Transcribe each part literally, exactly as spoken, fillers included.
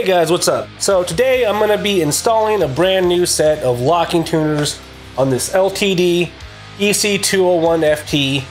Hey guys, what's up? So today I'm going to be installing a brand new set of locking tuners on this L T D E C two oh one F T.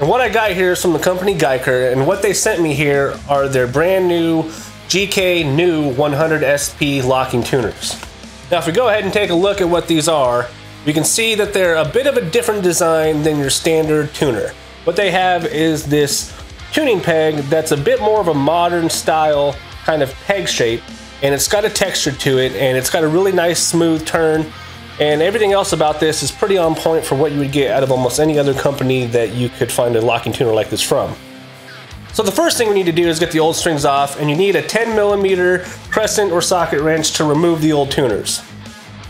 And what I got here is from the company Guyker, and what they sent me here are their brand new G K new one hundred S P locking tuners. Now if we go ahead and take a look at what these are, we can see that they're a bit of a different design than your standard tuner. What they have is this tuning peg that's a bit more of a modern style kind of peg shape, and it's got a texture to it, and it's got a really nice smooth turn, and everything else about this is pretty on point for what you would get out of almost any other company that you could find a locking tuner like this from. So the first thing we need to do is get the old strings off, and you need a ten millimeter crescent or socket wrench to remove the old tuners.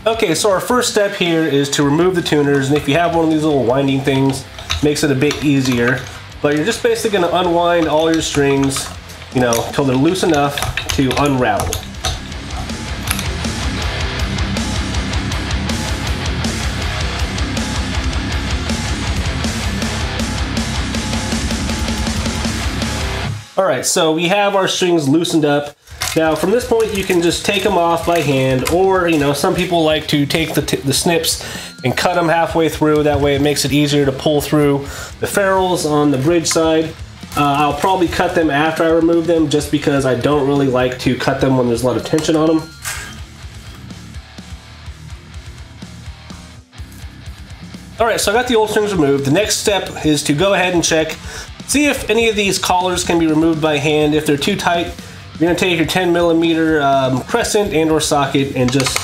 Okay, so our first step here is to remove the tuners, and if you have one of these little winding things, it makes it a bit easier, but you're just basically going to unwind all your strings, you know, till they're loose enough to unravel. All right, so we have our strings loosened up. Now from this point, you can just take them off by hand, or, you know, some people like to take the, the snips and cut them halfway through. That way it makes it easier to pull through the ferrules on the bridge side. Uh, I'll probably cut them after I remove them, just because I don't really like to cut them when there's a lot of tension on them. Alright, so I got the old strings removed. The next step is to go ahead and check, see if any of these collars can be removed by hand. If they're too tight, you're going to take your ten millimeter um, crescent and or socket and just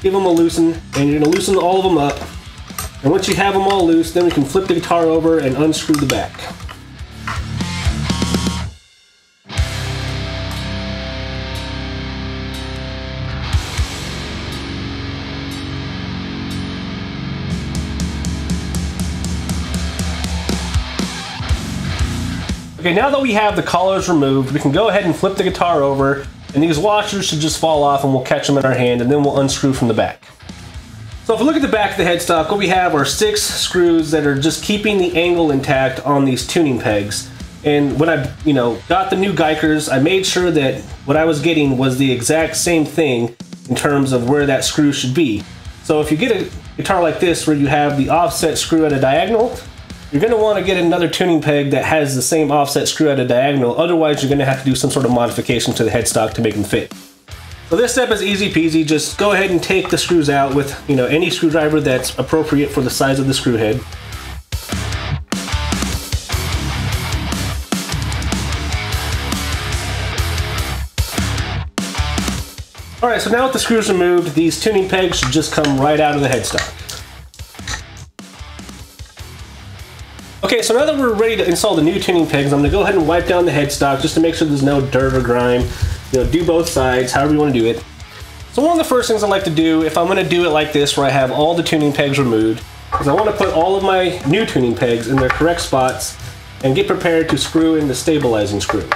give them a loosen, and you're going to loosen all of them up. And once you have them all loose, then we can flip the guitar over and unscrew the back. Okay, now that we have the collars removed, we can go ahead and flip the guitar over, and these washers should just fall off and we'll catch them in our hand, and then we'll unscrew from the back. So if we look at the back of the headstock, what we have are six screws that are just keeping the angle intact on these tuning pegs. And when I, you know, got the new Guykers, I made sure that what I was getting was the exact same thing in terms of where that screw should be. So if you get a guitar like this where you have the offset screw at a diagonal, you're going to want to get another tuning peg that has the same offset screw at a diagonal, otherwise you're going to have to do some sort of modification to the headstock to make them fit. So this step is easy peasy, just go ahead and take the screws out with, you know, any screwdriver that's appropriate for the size of the screw head. Alright, so now with the screws removed, these tuning pegs should just come right out of the headstock. Okay, so now that we're ready to install the new tuning pegs, I'm going to go ahead and wipe down the headstock just to make sure there's no dirt or grime. You know, do both sides, however you want to do it. So one of the first things I like to do, if I'm going to do it like this where I have all the tuning pegs removed, is I want to put all of my new tuning pegs in their correct spots and get prepared to screw in the stabilizing screw.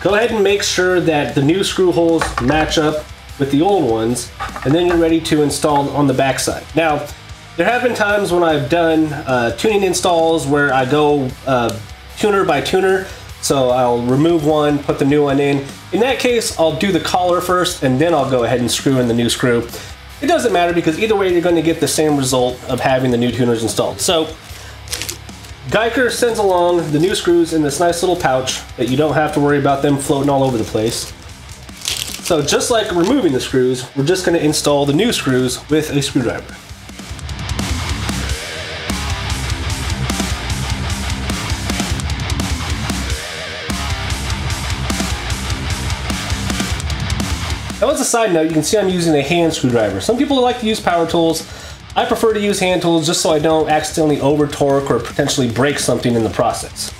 Go ahead and make sure that the new screw holes match up with the old ones, and then you're ready to install on the back side. Now, there have been times when I've done uh, tuning installs where I go uh, tuner by tuner, so I'll remove one, put the new one in. In that case, I'll do the collar first, and then I'll go ahead and screw in the new screw. It doesn't matter, because either way you're going to get the same result of having the new tuners installed. So Guyker sends along the new screws in this nice little pouch that you don't have to worry about them floating all over the place. So just like removing the screws, we're just going to install the new screws with a screwdriver. Now, as a side note, you can see I'm using a hand screwdriver. Some people like to use power tools. I prefer to use hand tools just so I don't accidentally over torque or potentially break something in the process.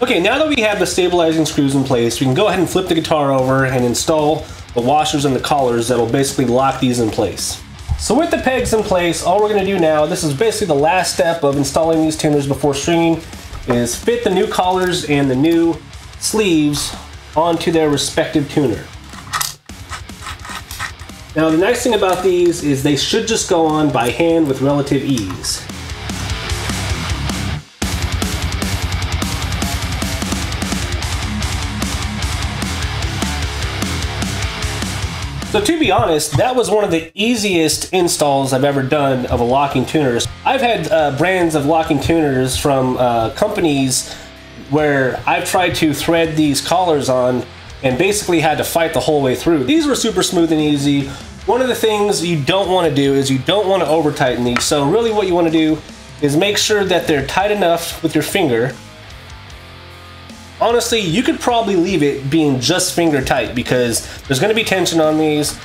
Okay, now that we have the stabilizing screws in place, we can go ahead and flip the guitar over and install the washers and the collars that will basically lock these in place. So with the pegs in place, all we're going to do now, this is basically the last step of installing these tuners before stringing, is fit the new collars and the new sleeves onto their respective tuner. Now the nice thing about these is they should just go on by hand with relative ease. So to be honest, that was one of the easiest installs I've ever done of a locking tuner. I've had uh, brands of locking tuners from uh, companies where I've tried to thread these collars on and basically had to fight the whole way through. These were super smooth and easy. One of the things you don't want to do is you don't want to over tighten these. So really what you want to do is make sure that they're tight enough with your finger. Honestly, you could probably leave it being just finger tight because there's going to be tension on these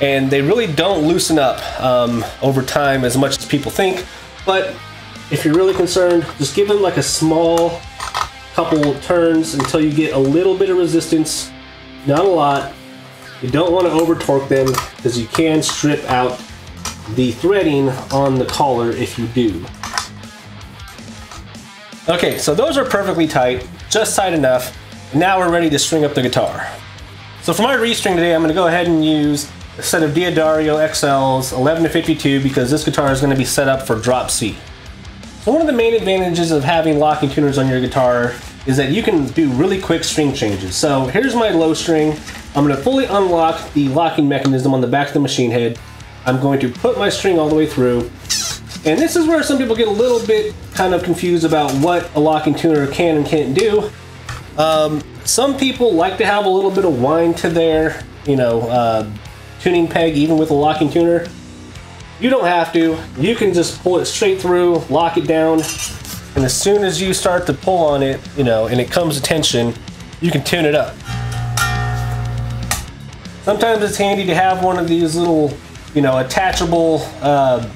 and they really don't loosen up um, over time as much as people think. But if you're really concerned, just give them like a small couple turns until you get a little bit of resistance, not a lot. You don't want to over torque them because you can strip out the threading on the collar if you do. Okay, so those are perfectly tight, just tight enough. Now we're ready to string up the guitar. So for my restring today, I'm going to go ahead and use a set of D'Addario X L's eleven to fifty-two because this guitar is going to be set up for drop C. So one of the main advantages of having locking tuners on your guitar is that you can do really quick string changes. So here's my low string. I'm going to fully unlock the locking mechanism on the back of the machine head. I'm going to put my string all the way through. And this is where some people get a little bit kind of confused about what a locking tuner can and can't do. Um, some people like to have a little bit of wind to their, you know, uh, tuning peg, even with a locking tuner. You don't have to. You can just pull it straight through, lock it down, and as soon as you start to pull on it, you know, and it comes to tension, you can tune it up. Sometimes it's handy to have one of these little, you know, attachable uh,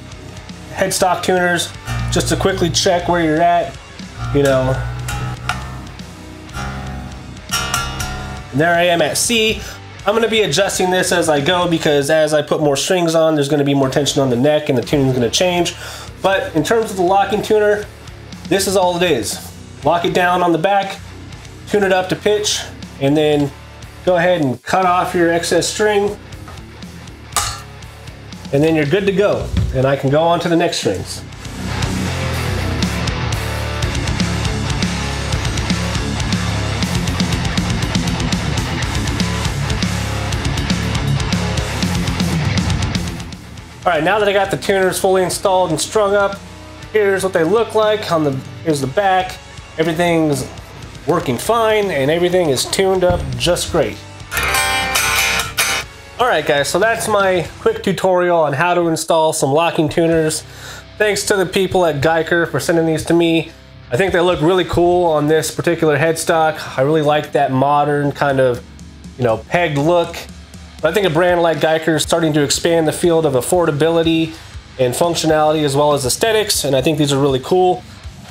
headstock tuners just to quickly check where you're at, you know. And there I am at C. I'm going to be adjusting this as I go because as I put more strings on, there's going to be more tension on the neck and the tuning's going to change. But in terms of the locking tuner, this is all it is. Lock it down on the back, tune it up to pitch, and then go ahead and cut off your excess string, and then you're good to go. And I can go on to the next strings. All right, now that I got the tuners fully installed and strung up, here's what they look like. On the here's the back. Everything's working fine, and everything is tuned up just great. Alright guys, so that's my quick tutorial on how to install some locking tuners. Thanks to the people at Guyker for sending these to me. I think they look really cool on this particular headstock. I really like that modern kind of, you know, pegged look. But I think a brand like Guyker is starting to expand the field of affordability and functionality as well as aesthetics, and I think these are really cool.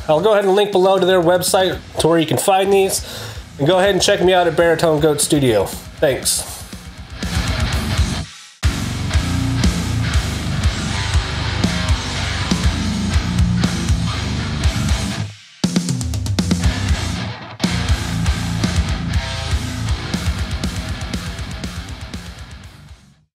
I'll go ahead and link below to their website to where you can find these, and go ahead and check me out at Baritone Goat Studio. Thanks.